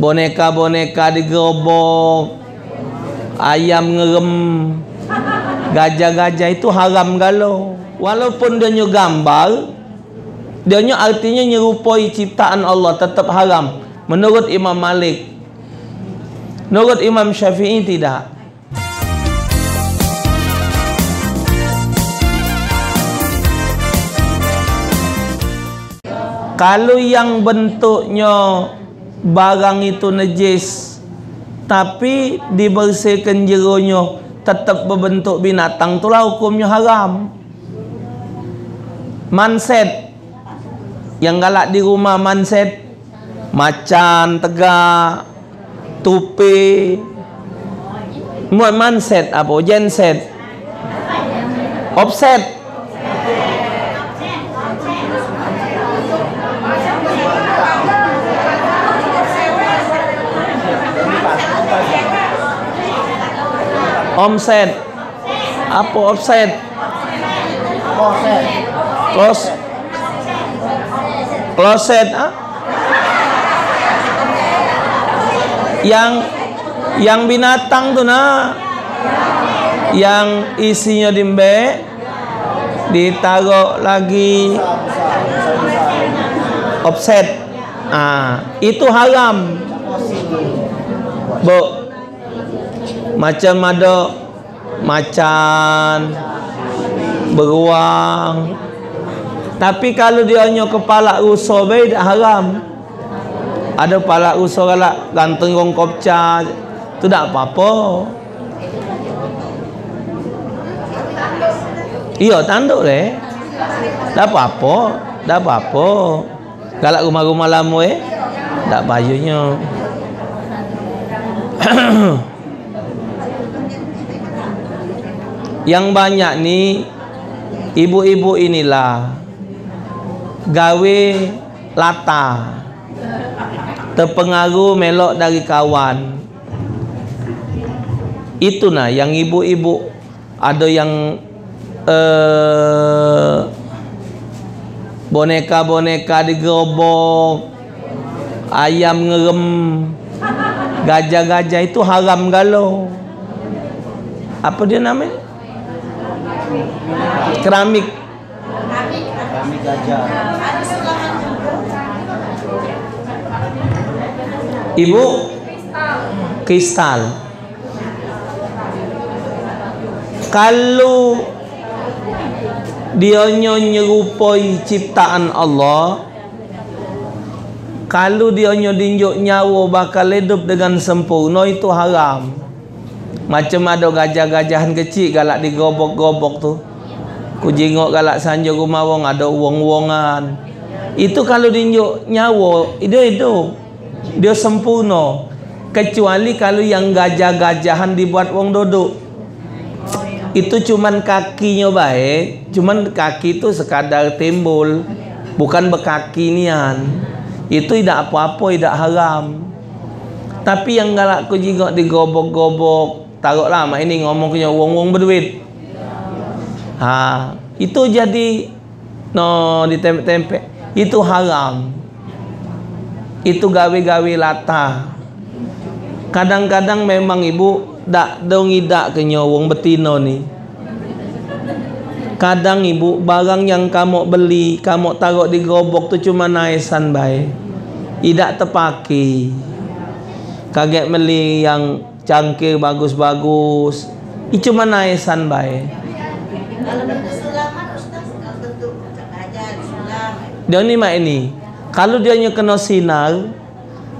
boneka-boneka digerobok, ayam ngerem, gajah-gajah itu haram galau. Walaupun dia nyu gambar, dia nyu artinya nyerupai ciptaan Allah, tetap haram menurut Imam Malik. Menurut Imam Syafi'i tidak. Kalau yang bentuknya barang itu najis tapi dibersihkan jeronya tetap berbentuk binatang, itulah hukumnya haram. Manset yang galak di rumah, manset macan tegak, tupi, manset apa? Genset, offset. Omset apa offset? Kloset. Kloset ah? Yang binatang tu nak, yang isinya dimbe ditaruh lagi offset. Ah, itu haram. Bo macam ada macan, beruang, tapi kalau dia hanya kepala rusa baik haram. Ada kepala rusa galak ganteng gong kopca tu tak apa-apa. Iya tanduk leh, tak apa-apa, tak apa-apa. Galak rumah-rumah lama tak payuhnya. Yang banyak ni ibu-ibu inilah gawe lata, terpengaruh melok dari kawan. Itu nah yang ibu-ibu. Ada yang boneka-boneka digerobok, ayam ngerem, gajah-gajah itu haram galau. Apa dia namanya? Keramik, keramik gajah. Ibu kristal. Kalau dia nyerupai ciptaan Allah, kalau dia dinjuk nyawa bakal hidup dengan sempurna, itu haram. Macam ada gajah-gajahan kecil galak digobok-gobok tu. Ku jengok galak sanjung rumah wong ada wong-wongan. Itu kalau dinjuk nyawa, dia hidup. Dia sempurna. Kecuali kalau yang gajah-gajahan dibuat wong duduk. Itu cuman kakinya baik, cuman kaki itu sekadar timbul, bukan berkaki nian. Itu tidak apa-apa, tidak haram. Tapi yang galak ku jengok digobok-gobok, taruhlah mak ini ngomongnya wong-wong berduit. Ha, itu jadi no ditempel-tempel. Itu haram. Itu gawe-gawe lata. Kadang-kadang memang ibu dak dong idak kenyo wong betino ni. Kadang ibu barang yang kamu beli, kamu taruh di gerobok tu cuma naisan baik. Idak terpakai. Kaget beli yang cangkir bagus-bagus, itu cuma naisan baik. Dia ni mak ini, kalau dia nyu kena sinar,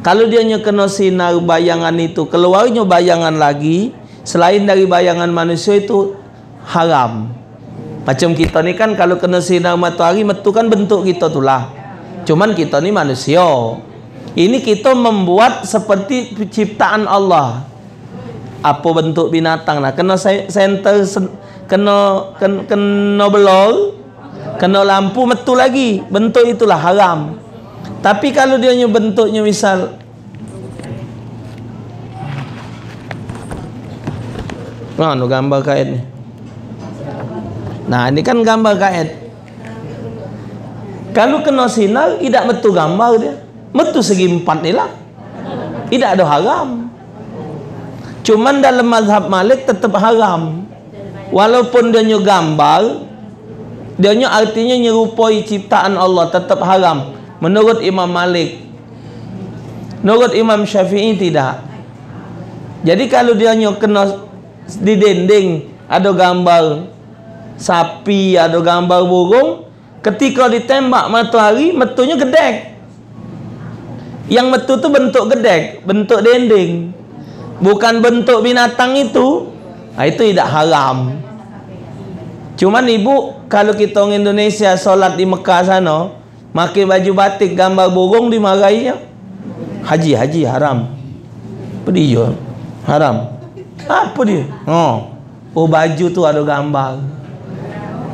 kalau dia nyu kena sinar bayangan itu, keluarnya bayangan lagi selain dari bayangan manusia, itu haram. Macam kita ni kan kalau kena sinar matahari, metu kan bentuk kita tulah. Cuman kita ni manusia. Ini kita membuat seperti ciptaan Allah. Apa bentuk binatang lah, kena senter, kena belol, kena lampu, metu lagi bentuk, itulah haram. Tapi kalau dia bentuknya misal mana gambar kait ni, nah ini kan gambar kait, kalau kena sinar tidak metu gambar dia, metu segi empat ni lah. tidak ada haram. Cuman dalam mazhab Malik tetap haram. Walaupun dia nyu gambar, dia nyu artinya nyerupai ciptaan Allah, tetap haram menurut Imam Malik. Menurut Imam Syafi'i tidak. Jadi kalau dia nyu kena di dinding ada gambar sapi, ada gambar burung, ketika ditembak matahari, metunya gedek. Yang metu tu bentuk gedek, bentuk dinding, bukan bentuk binatang itu. Nah, itu tidak haram. Cuman ibu, kalau kita orang Indonesia solat di Mekah sana, pakai baju batik gambar burung dimarahi. Haji, haji haram. Apa dia? Haram. Apa dia? Oh, oh baju tu ada gambar.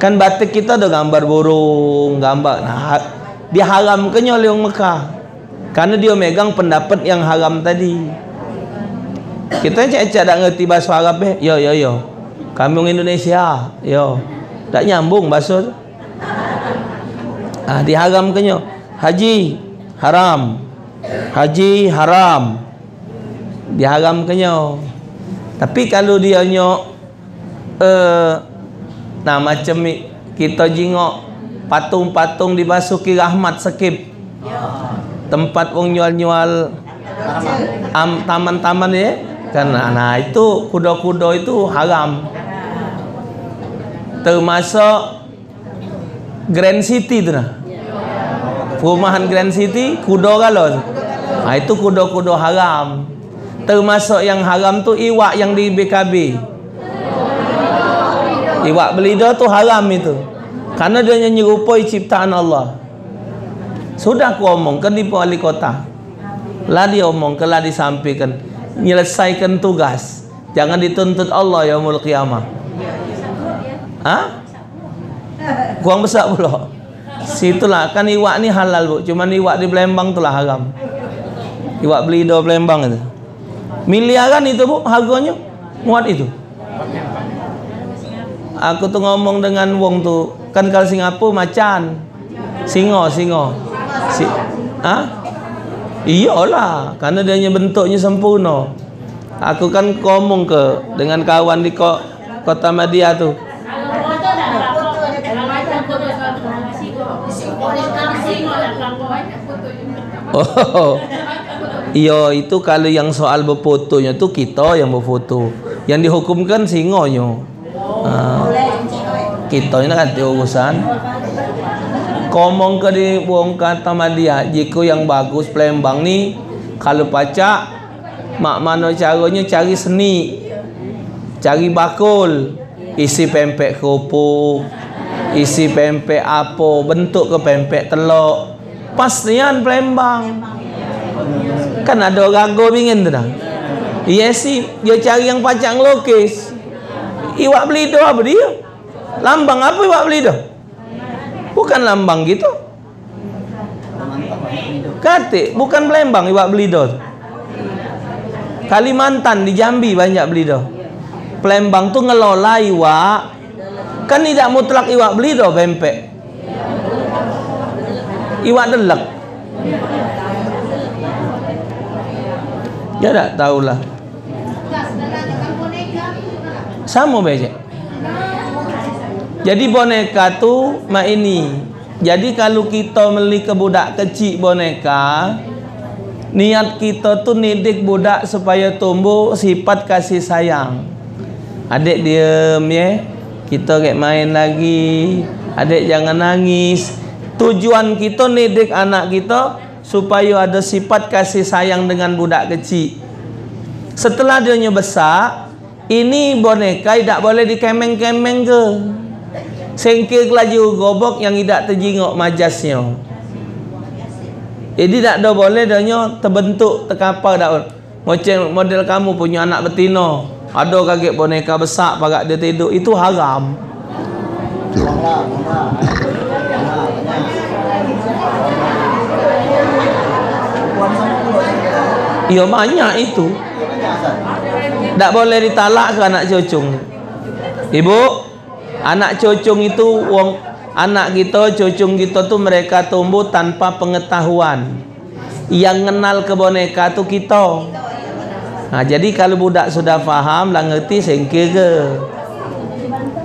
Kan batik kita ada gambar burung, gambar. Nah, dia haram ke oleh orang Mekah? Karena dia megang pendapat yang haram tadi. Kita cek-cek tak ngerti bahasa Arab eh. Yo yo yo. Kami orang Indonesia. Yo. Tak nyambung bahasa tu. Ah diharamkannya. Haji haram. Haji haram. Diharamkannya. Tapi kalau dia nyok nah macam kita jingok patung-patung dibasuki rahmat sekip. Tempat orang nyual-nyual taman-taman ya. Karena nah itu kuda-kuda itu haram. Termasuk Grand City tu nah. Perumahan Grand City kuda galon. Nah itu kuda-kuda haram. Termasuk yang haram tu iwak yang di BKB. Iwak belida tu haram itu. Karena dia menyerupai ciptaan Allah. Sudah aku omongkan di wali kota. Lah dia omongkan, lah disampaikan. Menyelesaikan tugas, jangan dituntut Allah yaumul qiyamah. Hah? Kurang besar pula. Situlah kan iwak ni halal bu, cuman iwak di Palembang tu lah haram. Iwak belido Palembang itu. Miliaran itu bu, harganya muat itu. Aku tu ngomong dengan wong tu, kan kalau Singapura macan, singo. Hah? Iyalah, karena dia bentuknya sempurna. Aku kan ngomong ke dengan kawan di kota Madia tu. Oh, iyo itu kalau yang soal berfotonya tu kita yang berfoto. Yang dihukumkan singonyo. Kita ini kan urusan. Ngomong ke di buang kata Madia, jika yang bagus Palembang ni kalau pacak mak mano caranya cari seni, cari bakul, isi pempek kerupuk, isi pempek apa, bentuk ke pempek telok, pastian Palembang. Kan ada rago pingin tu dah. Iya sih, dia cari yang pacak ngelukis. Iwak belido apa dia? Lambang apa iwak belido? Bukan lambang gitu. Katik, bukan Palembang iwak belido. Kalimantan di Jambi banyak belido. Palembang tu ngelola iwak. Kan tidak mutlak iwak belido pempek. Iwak delek. Ya tak tahulah. Sama becek. Jadi boneka tu mak ini. Jadi kalau kita beli ke budak kecil boneka, niat kita tu nidik budak supaya tumbuh sifat kasih sayang. Adik diam ya. Kita kek main lagi. Adik jangan nangis. Tujuan kita nidik anak kita supaya ada sifat kasih sayang dengan budak kecil. Setelah dia besar, ini boneka tidak boleh dikemeng-kemeng ke. Sengkir kelaju gobok yang tidak terjingok majasnya. Jadi tak ada boleh dahnya terbentuk terkapar dak. Macam model kamu punya anak betina, ada kaget boneka besar parak dia tidur, itu haram. Ya banyak itu. Tak boleh ditalak ke anak cucung. Ibu, anak cucung itu wong anak kita, cucung kita tu mereka tumbuh tanpa pengetahuan. Yang kenal ke boneka tu kita. Nah, jadi kalau budak sudah faham dan ngerti sengke ke.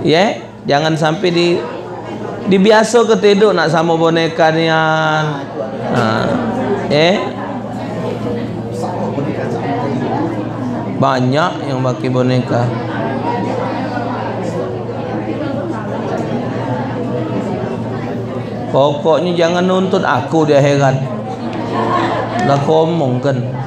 Ya, jangan sampai dibiasa ke tidur nak sama boneka ni. Nah, ya. Banyak yang pakai boneka. Pokoknya jangan nuntut aku di akhirat. Dah ngomong kan.